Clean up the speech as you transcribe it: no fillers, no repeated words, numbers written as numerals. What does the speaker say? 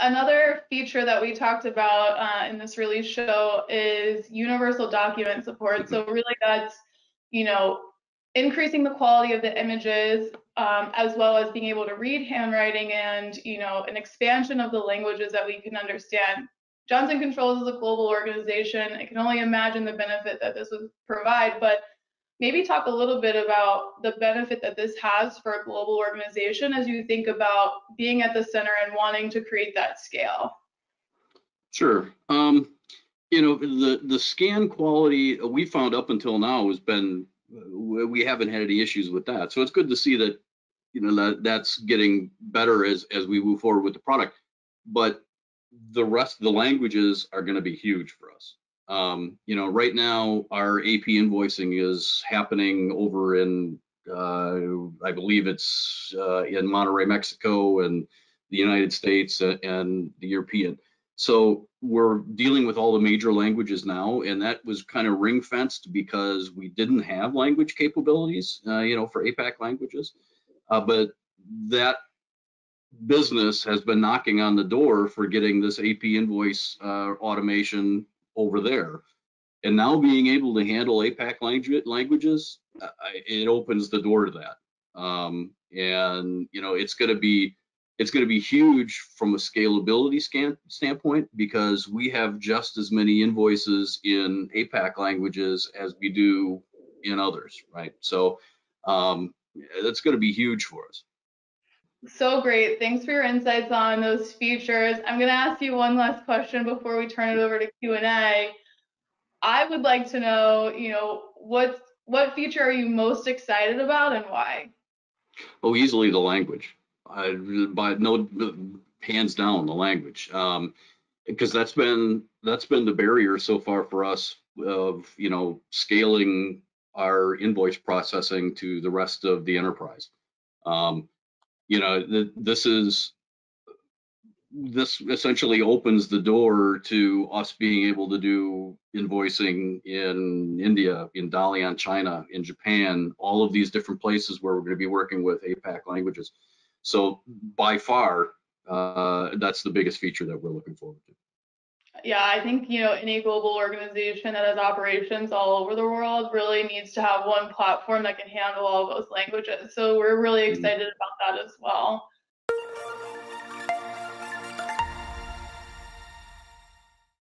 Another feature that we talked about in this release show is universal document support. So really that's, you know, increasing the quality of the images as well as being able to read handwriting and, you know, an expansion of the languages that we can understand. Johnson Controls is a global organization. I can only imagine the benefit that this would provide, but maybe talk a little bit about the benefit that this has for a global organization as you think about being at the center and wanting to create that scale. Sure. You know, the scan quality we found up until now has been, we haven't had any issues with that. So it's good to see that, you know, that's getting better as we move forward with the product. But the rest of the languages are going to be huge for us. You know, right now our AP invoicing is happening over in, I believe it's in Monterrey, Mexico, and the United States and the European. So we're dealing with all the major languages now, and that was kind of ring fenced because we didn't have language capabilities, you know, for APAC languages. But that business has been knocking on the door for getting this AP invoice automation over there, and now being able to handle APAC languages, it opens the door to that. And you know, it's going to be huge from a scalability standpoint because we have just as many invoices in APAC languages as we do in others, right? So that's going to be huge for us. So great. Thanks for your insights on those features. I'm going to ask you one last question before we turn it over to Q&A. I would like to know, you know, what feature are you most excited about and why? Oh, easily the language. By no, hands down, the language, because that's been the barrier so far for us of, you know, scaling our invoice processing to the rest of the enterprise. You know, this essentially opens the door to us being able to do invoicing in India, in Dalian, China, in Japan, all of these different places where we're going to be working with APAC languages. So by far, that's the biggest feature that we're looking forward to. Yeah, I think, you know, any global organization that has operations all over the world really needs to have one platform that can handle all those languages. So we're really excited about that as well.